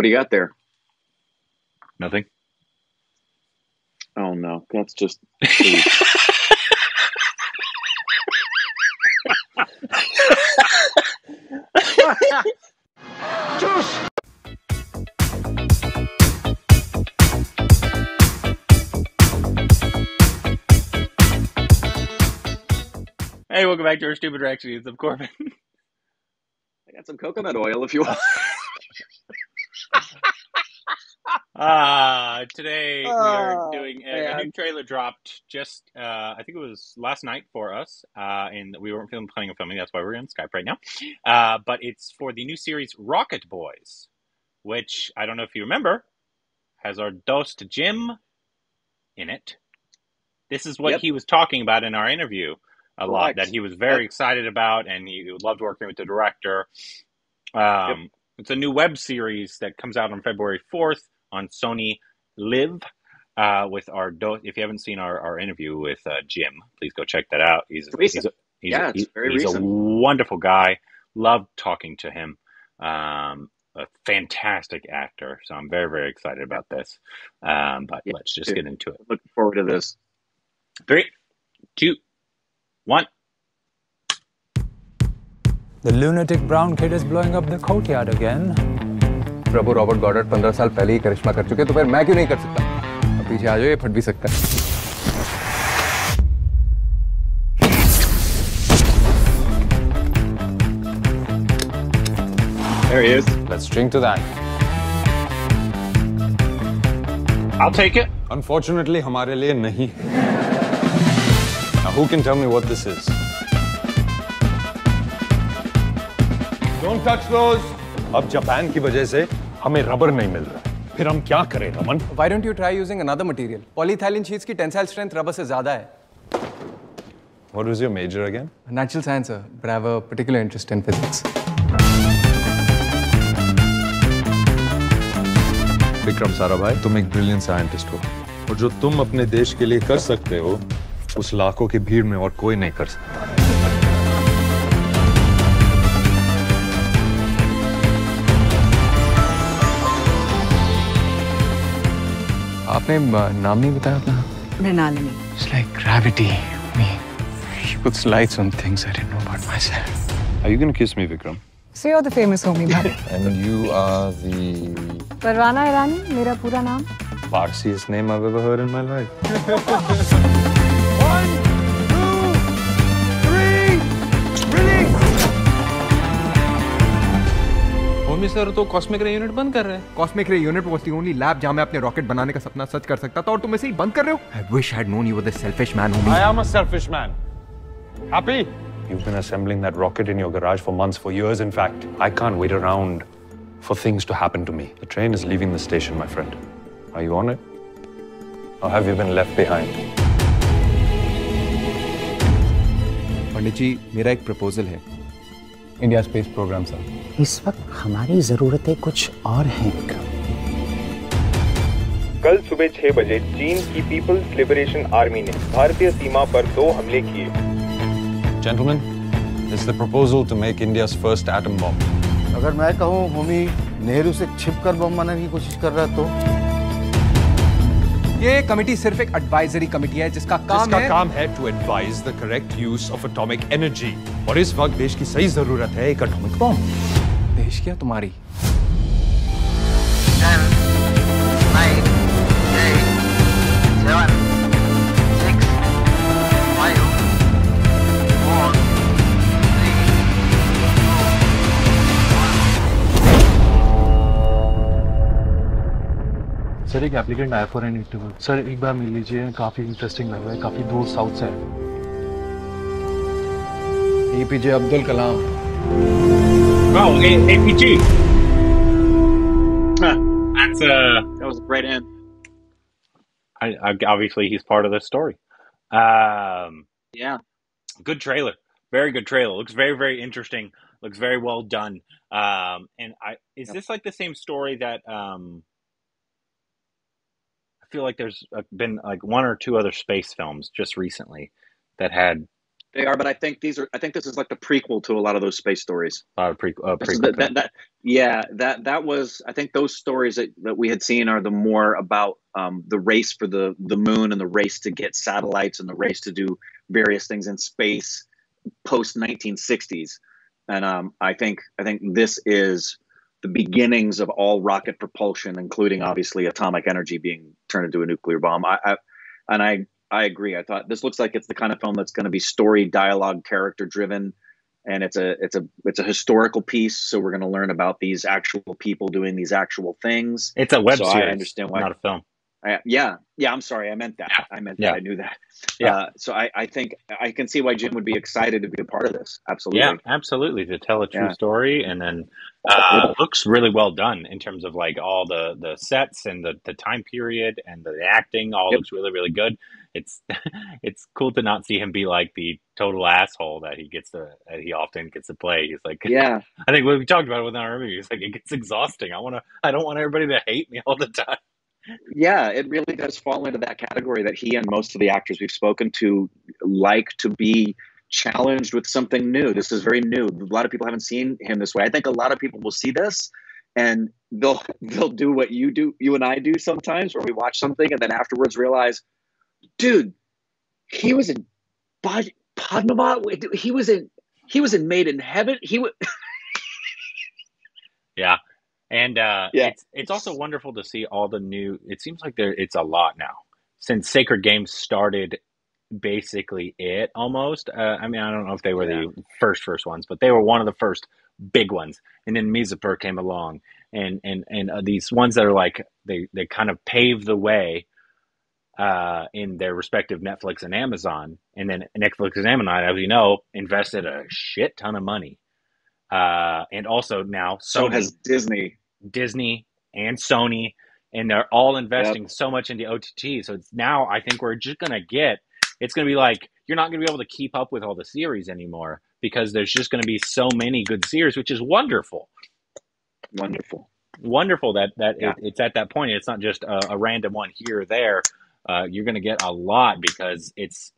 What do you got there? Nothing. Oh, no. That's just... Just... Hey, welcome back to our Stupid Rhapsodies. I'm Corbin. I got some coconut oil if you want. Today we are doing a new trailer dropped just, I think it was last night for us, and we weren't planning on filming, that's why we're on Skype right now, but it's for the new series Rocket Boys, which, I don't know if you remember, has our dost Jim in it. This is what he was talking about in our interview a lot, that he was very excited about, and he loved working with the director. It's a new web series that comes out on February 4th on SonyLIV with our dost. If you haven't seen our interview with Jim, please go check that out. He's a wonderful guy. Loved talking to him. A fantastic actor. So I'm very, very excited about this. But let's just get into it. Looking forward to this. 3, 2, 1. The lunatic brown kid is blowing up the courtyard again. Prabhu Robert Goddard 15 साल पहले ही करिश्मा कर चुके तो फिर मैं क्यों नहीं कर सकता? अब पीछे आ जाओ ये फट भी सकता है. There he is. Let's string to that. I'll take it. Unfortunately, हमारे लिए नहीं. Now who can tell me what this is? Don't touch those. अब जापान की वजह से हमें रबर नहीं मिल रहा। फिर हम क्या करें Raman? Why don't you try using another material? Polyethylene sheets की tensile strength rubber से ज़्यादा है। What was your major again? Natural science, sir. But I have a particular interest in physics. Vikram Sarabhai, तुम एक brilliant scientist हो, और जो तुम अपने देश के लिए कर सकते हो, उस लाखों की भीड़ में और कोई नहीं कर सकता। आपने नाम नहीं बताया अपना? Mrinalini. It's like gravity, me. She puts lights on things I didn't know about myself. Are you gonna kiss me, Vikram? So you're the famous homie, buddy. And you are the... Parvana Irani, मेरा पूरा नाम। Farsiest name I've ever heard in my life. 1, 2, 3, release! Homi sir तो cosmic ray unit बंद कर रहे हैं। Cosmic ray unit was the only lab जहां मैं अपने रॉकेट बनाने का सपना सच कर सकता था और तुम इसे ही बंद कर रहे हो। I wish I had known you were the selfish man, homie. I am a selfish man. Happy? You've been assembling that rocket in your garage for months, for years, in fact. I can't wait around for things to happen to me. The train is leaving the station, my friend. Are you on it? Or have you been left behind? पंडित जी, मेरा एक proposal है। India space program sir. इस वक्त हमारी जरूरतें कुछ और हैं। कल सुबह 6 बजे चीन की पीपल्स लिबरेशन आर्मी ने भारतीय सीमा पर 2 हमले किए। Gentlemen, it's the proposal to make India's first atom bomb. अगर मैं कहूँ होमी नेहरू से छिपकर बम बनाने की कोशिश कर रहा है तो ये कमेटी सिर्फ एक एडवाइजरी कमेटी है जिसका काम है to advise the correct use of atomic energy. और इस वक्त देश की सही जरूरत है एक एटॉमिक बम। देश क्या तुम्हारी? सर एक एप्लीकेंट आया फॉर एन इंटरव्यू। सर एक बार मिल लीजिए, काफी इंटरेस्टिंग लग रहा है, काफी दूर साउथ से है। E.P.J. Abdul Kalam. Wow, APG. That was a great end. Obviously, he's part of this story. Yeah. Good trailer. Very good trailer. Looks very, very interesting. Looks very well done. Is this like the same story that... I feel like there's been like 1 or 2 other space films just recently that had They are, but I think these are. I think this is like the prequel to a lot of those space stories. Prequel. That was. I think those stories that we had seen are the more about the race for the moon and the race to get satellites and the race to do various things in space post 1960s. And I think this is the beginnings of all rocket propulsion, including obviously atomic energy being turned into a nuclear bomb. I agree. I thought this looks like it's the kind of film that's going to be story, dialogue, character driven, and it's a historical piece. So we're going to learn about these actual people doing these actual things. It's a web series. I understand why. Not a film. Yeah. I'm sorry. I meant that. Yeah. I knew that. Yeah. So I think I can see why Jim would be excited to be a part of this. Absolutely. Yeah. Absolutely. To tell a true story, and then looks really well done in terms of like all the sets and the time period and the acting. All looks really, really good. It's cool to not see him be like the total asshole that he often gets to play. He's like, yeah. I think we talked about it with our review. He's like, it gets exhausting. I don't want everybody to hate me all the time. Yeah, it really does fall into that category that he and most of the actors we've spoken to like to be challenged with something new. This is very new. A lot of people haven't seen him this way. I think a lot of people will see this and they'll do what you do, you and I do sometimes, where we watch something and then afterwards realize, dude, he was in Padmavat. He was in Made in Heaven. Yeah. And it's also wonderful to see all the new. It seems like it's a lot now since Sacred Games started. Basically, it almost. I mean, I don't know if they were the first ones, but they were one of the first big ones. And then Mirzapur came along, and these ones that are like they kind of pave the way in their respective Netflix and Amazon. And then Netflix and Amazon, as you know, invested a shit ton of money. And also now so has Disney and Sony, and they're all investing so much into OTT. So it's now, I think we're just going to get, it's going to be like, you're not going to be able to keep up with all the series anymore because there's just going to be so many good series, which is wonderful. Wonderful that it's at that point. It's not just a random one here or there. You're going to get a lot because it's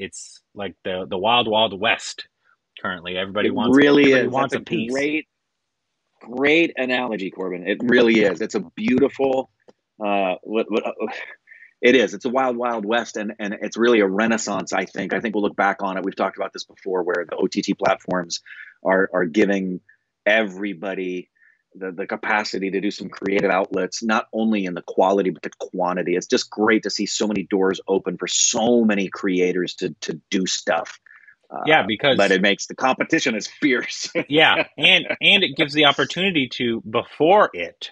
like the wild, wild west. Currently, everybody wants a piece. Great analogy, Corbin. It really is. It's a beautiful. It is. It's a wild, wild west, and it's really a renaissance. I think we'll look back on it. We've talked about this before, where the OTT platforms are giving everybody the capacity to do some creative outlets, not only in the quality but the quantity. It's just great to see so many doors open for so many creators to do stuff. But it makes the competition as fierce. And it gives the opportunity to, before it,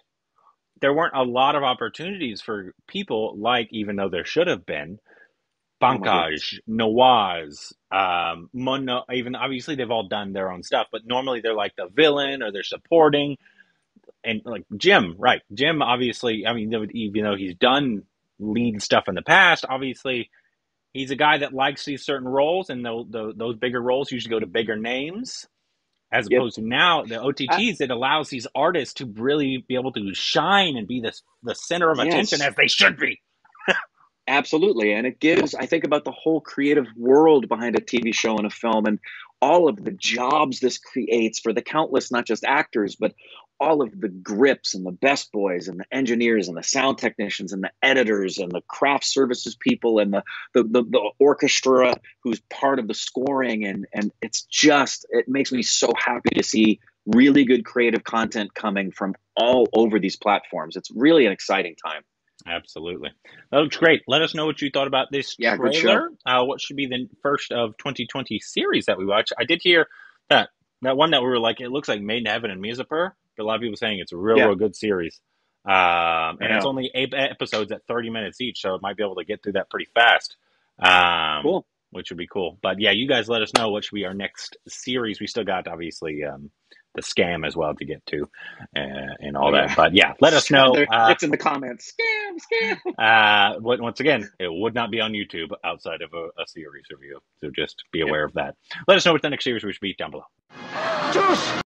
there weren't a lot of opportunities for people like, even though there should have been, Pankaj, Nawaz, Munna, even obviously they've all done their own stuff, but normally they're like the villain or they're supporting. And like Jim, right. Jim, obviously, I mean, even though he's done lead stuff in the past, obviously, he's a guy that likes these certain roles, and those bigger roles usually go to bigger names, as opposed to now the OTTs. It allows these artists to really be able to shine and be the center of attention as they should be. Absolutely, and it gives, I think, about the whole creative world behind a TV show and a film, and all of the jobs this creates for the countless, not just actors, but all of the grips and the best boys and the engineers and the sound technicians and the editors and the craft services people and the orchestra who's part of the scoring. And it's just, it makes me so happy to see really good creative content coming from all over these platforms. It's really an exciting time. Absolutely. That looks great. Let us know what you thought about this trailer. What should be the first of 2020 series that we watch? I did hear that one that we were like, it looks like Made in Heaven and Mirzapur. A lot of people saying it's a real good series. And it's only 8 episodes at 30 minutes each, so it might be able to get through that pretty fast. Cool. Which would be cool. But yeah, you guys let us know what should be our next series. We still got, obviously, the scam as well to get to and all that. But yeah, let us know. It's in the comments. Scam. Once again, it would not be on YouTube outside of a series review. So just be aware of that. Let us know what the next series we should be down below.